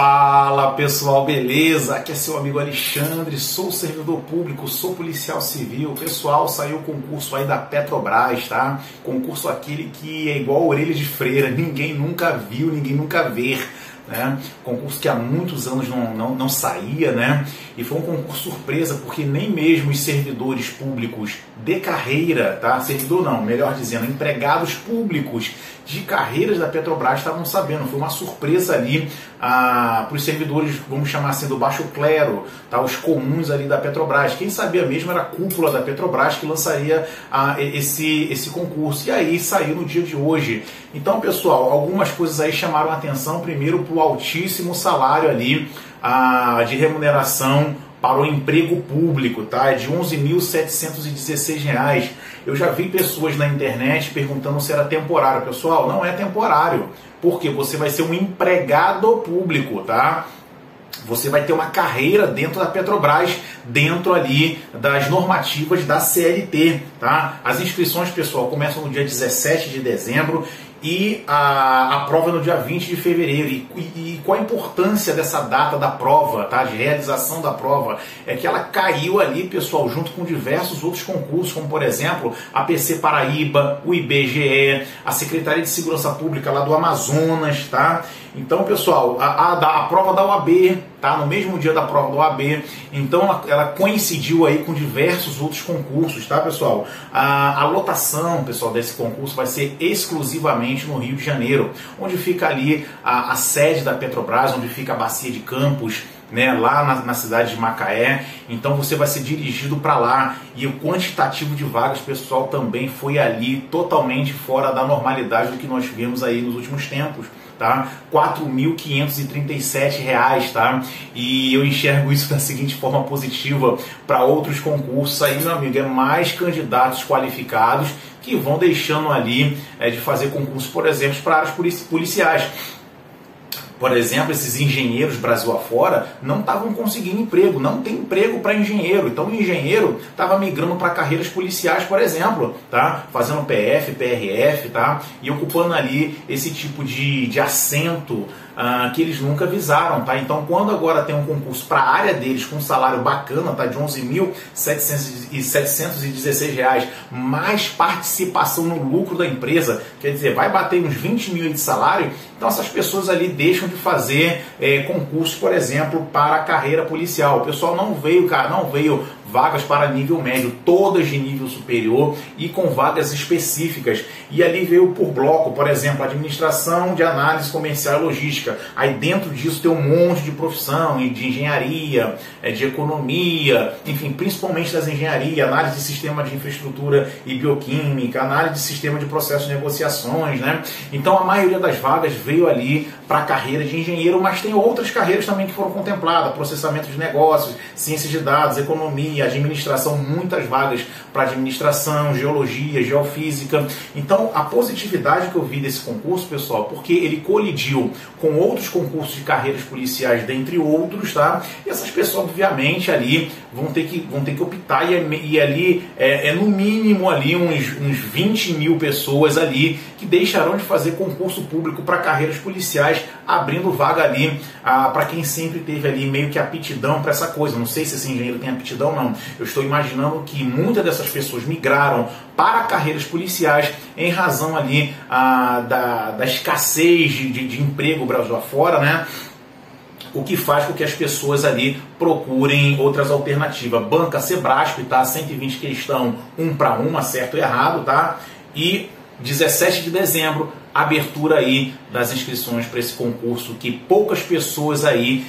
Fala pessoal, beleza? Aqui é seu amigo Alexandre, sou servidor público, sou policial civil. Pessoal, saiu o concurso aí da Petrobras, tá? Concurso aquele que é igual a orelha de freira, ninguém nunca viu, ninguém nunca vê, né? Concurso que há muitos anos não saía, né? E foi um concurso surpresa porque nem mesmo os servidores públicos de carreira, tá? Servidor não, melhor dizendo, empregados públicos de carreiras da Petrobras estavam sabendo. Foi uma surpresa ali para os servidores, vamos chamar assim, do baixo clero, tá? Os comuns ali da Petrobras. Quem sabia mesmo era a cúpula da Petrobras que lançaria esse concurso. E aí saiu no dia de hoje. Então, pessoal, algumas coisas aí chamaram a atenção. Primeiro, para o altíssimo salário ali de remuneração para o emprego público, tá? É de R$ 11.716. Eu já vi pessoas na internet perguntando se era temporário. Pessoal, não é temporário, porque você vai ser um empregado público, tá? Você vai ter uma carreira dentro da Petrobras, dentro ali das normativas da CLT, tá? As inscrições, pessoal, começam no dia 17 de dezembro e a prova no dia 20 de fevereiro. E qual a importância dessa data da prova, tá? De realização da prova, é que ela caiu ali, pessoal, junto com diversos outros concursos, como por exemplo a PC Paraíba, o IBGE, a Secretaria de Segurança Pública lá do Amazonas, tá? Então, pessoal, a prova da UAB, tá? No mesmo dia da prova da UAB. Então ela coincidiu aí com diversos outros concursos, tá, pessoal? A lotação, pessoal, desse concurso vai ser exclusivamente no Rio de Janeiro, onde fica ali a sede da Petrobras, onde fica a bacia de Campos, né, lá na cidade de Macaé. Então você vai ser dirigido para lá. E o quantitativo de vagas, pessoal, também foi ali totalmente fora da normalidade do que nós vimos aí nos últimos tempos, tá? R$ 4.537, tá? E eu enxergo isso da seguinte forma positiva para outros concursos aí, meu amigo, é mais candidatos qualificados que vão deixando ali de fazer concurso, por exemplo, para áreas policiais. Por exemplo, esses engenheiros Brasil afora não estavam conseguindo emprego, não tem emprego para engenheiro. Então o engenheiro estava migrando para carreiras policiais, por exemplo, tá? Fazendo PF, PRF, tá? E ocupando ali esse tipo de assento que eles nunca visaram, tá? Então quando agora tem um concurso para a área deles com um salário bacana, tá? De R$ 11.716, mais participação no lucro da empresa, quer dizer, vai bater uns 20 mil de salário. Então essas pessoas ali deixam de fazer concurso, por exemplo, para a carreira policial. O pessoal não veio, cara, não veio vagas para nível médio, todas de nível superior e com vagas específicas. E ali veio por bloco, por exemplo, administração de análise comercial e logística. Aí dentro disso tem um monte de profissão, de engenharia, de economia, enfim, principalmente das engenharias, análise de sistema de infraestrutura e bioquímica, análise de sistema de processos de negociações, né? Então a maioria das vagas veio ali para a carreira de engenheiro, mas tem outras carreiras também que foram contempladas, processamento de negócios, ciência de dados, economia, administração, muitas vagas para administração, geologia, geofísica. Então a positividade que eu vi desse concurso, pessoal, porque ele colidiu com outros concursos de carreiras policiais, dentre outros, tá? E essas pessoas obviamente ali vão ter que optar e ali no mínimo ali uns 20 mil pessoas ali que deixarão de fazer concurso público para carreiras policiais, abrindo vaga ali para quem sempre teve ali meio que aptidão para essa coisa. Não sei se esse engenheiro tem aptidão, não. Eu estou imaginando que muitas dessas pessoas migraram para carreiras policiais em razão ali da escassez de emprego Brasil afora, né? O que faz com que as pessoas ali procurem outras alternativas. Banca Sebraspe, tá? 120 questão, 1 para 1, certo e errado, tá? E 17 de dezembro, abertura aí das inscrições para esse concurso que poucas pessoas aí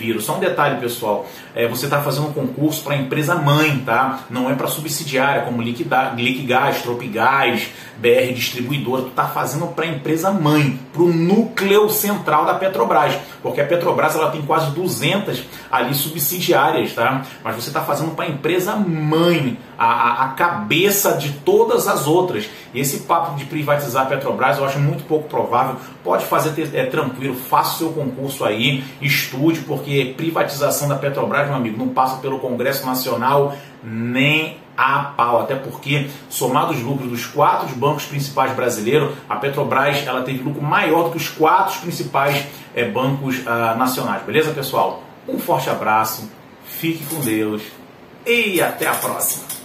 viram. Só um detalhe, pessoal, você está fazendo um concurso para empresa mãe, tá? Não é para subsidiária, como Liquigás, Tropigás, BR Distribuidor. Tu está fazendo para empresa mãe, para o núcleo central da Petrobras, porque a Petrobras ela tem quase 200 ali subsidiárias, tá? Mas você está fazendo para empresa mãe, a cabeça de todas as outras. E esse papo de privatizar a Petrobras eu acho muito pouco provável. Pode fazer tranquilo, faça o seu concurso aí, estude, porque privatização da Petrobras, meu amigo, não passa pelo Congresso Nacional nem a pau, até porque, somados os lucros dos 4 bancos principais brasileiros, a Petrobras ela teve lucro maior do que os 4 principais bancos nacionais. Beleza, pessoal? Um forte abraço, fique com Deus e até a próxima!